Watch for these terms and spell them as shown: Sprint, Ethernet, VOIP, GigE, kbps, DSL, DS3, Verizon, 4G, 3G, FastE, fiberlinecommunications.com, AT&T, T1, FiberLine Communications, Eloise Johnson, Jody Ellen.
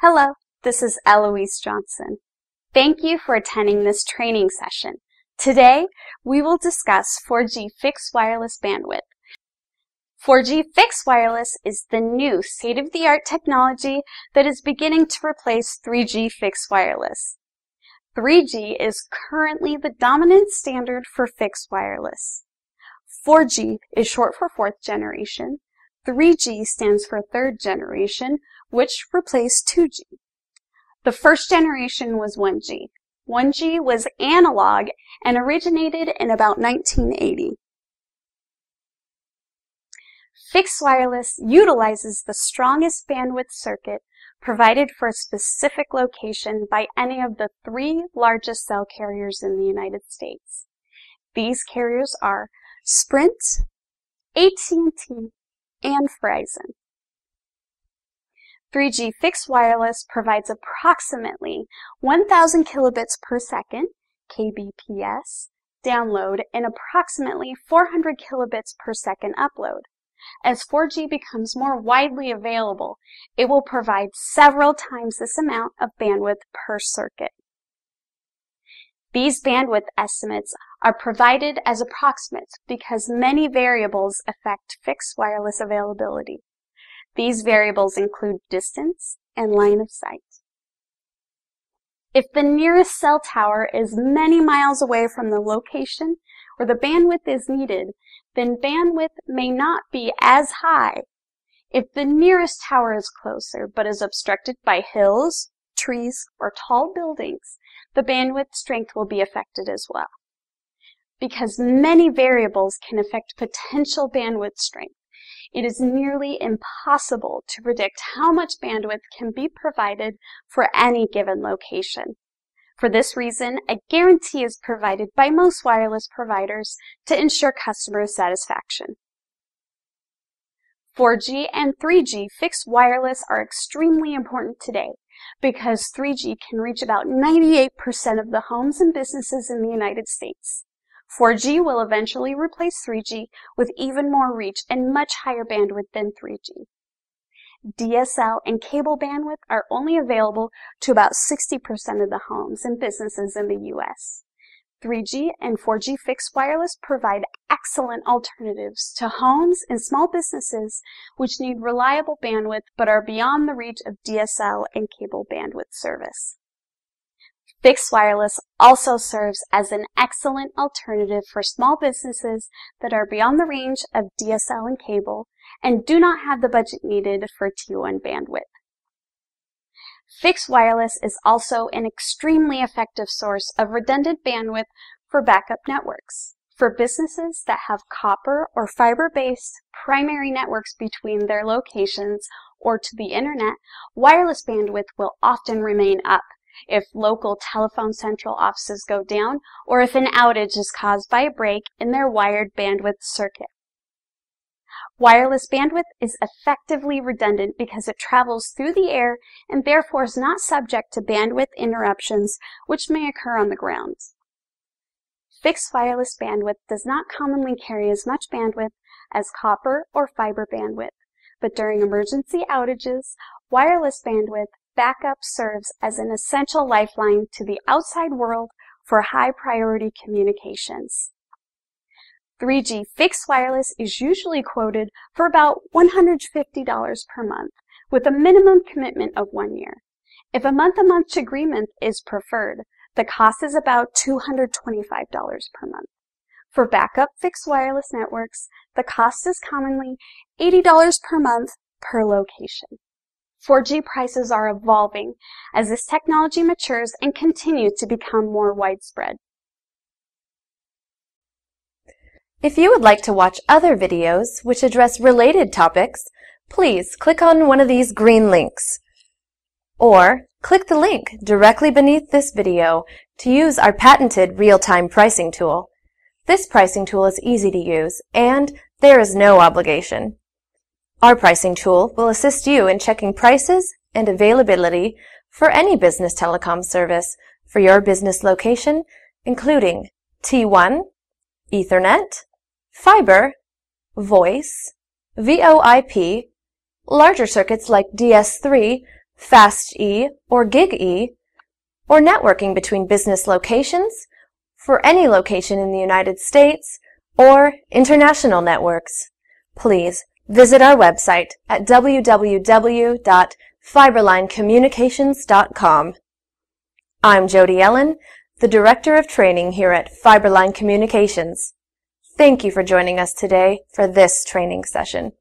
Hello, this is Eloise Johnson. Thank you for attending this training session. Today, we will discuss 4G fixed wireless bandwidth. 4G fixed wireless is the new state-of-the-art technology that is beginning to replace 3G fixed wireless. 3G is currently the dominant standard for fixed wireless. 4G is short for fourth generation. 3G stands for third generation, which replaced 2G. The first generation was 1G. 1G was analog and originated in about 1980. Fixed wireless utilizes the strongest bandwidth circuit provided for a specific location by any of the three largest cell carriers in the United States. These carriers are Sprint, AT&T, and Verizon. 3G fixed wireless provides approximately 1,000 kilobits per second, kbps, download and approximately 400 kilobits per second upload. As 4G becomes more widely available, it will provide several times this amount of bandwidth per circuit. These bandwidth estimates are provided as approximates because many variables affect fixed wireless availability. These variables include distance and line of sight. If the nearest cell tower is many miles away from the location where the bandwidth is needed, then bandwidth may not be as high. If the nearest tower is closer but is obstructed by hills, trees, or tall buildings, the bandwidth strength will be affected as well. Because many variables can affect potential bandwidth strength, it is nearly impossible to predict how much bandwidth can be provided for any given location. For this reason, a guarantee is provided by most wireless providers to ensure customer satisfaction. 4G and 3G fixed wireless are extremely important today because 3G can reach about 98% of the homes and businesses in the United States. 4G will eventually replace 3G with even more reach and much higher bandwidth than 3G. DSL and cable bandwidth are only available to about 60% of the homes and businesses in the U.S. 3G and 4G fixed wireless provide excellent alternatives to homes and small businesses which need reliable bandwidth but are beyond the reach of DSL and cable bandwidth service. Fixed wireless also serves as an excellent alternative for small businesses that are beyond the range of DSL and cable and do not have the budget needed for T1 bandwidth. Fixed wireless is also an extremely effective source of redundant bandwidth for backup networks. For businesses that have copper or fiber-based primary networks between their locations or to the internet, wireless bandwidth will often remain up if local telephone central offices go down or if an outage is caused by a break in their wired bandwidth circuit. Wireless bandwidth is effectively redundant because it travels through the air and therefore is not subject to bandwidth interruptions which may occur on the ground. Fixed wireless bandwidth does not commonly carry as much bandwidth as copper or fiber bandwidth, but during emergency outages, wireless bandwidth backup serves as an essential lifeline to the outside world for high-priority communications. 3G fixed wireless is usually quoted for about $150 per month, with a minimum commitment of 1 year. If a month-to-month agreement is preferred, the cost is about $225 per month. For backup fixed wireless networks, the cost is commonly $80 per month per location. 4G prices are evolving as this technology matures and continues to become more widespread. If you would like to watch other videos which address related topics, please click on one of these green links, or click the link directly beneath this video to use our patented real-time pricing tool. This pricing tool is easy to use and there is no obligation. Our pricing tool will assist you in checking prices and availability for any business telecom service for your business location, including T1, Ethernet, fiber, voice, VOIP, larger circuits like DS3 FastE or GigE, or networking between business locations for any location in the United States or international networks. Please visit our website at www.fiberlinecommunications.com. I'm Jody Ellen, the Director of Training here at FiberLine Communications. Thank you for joining us today for this training session.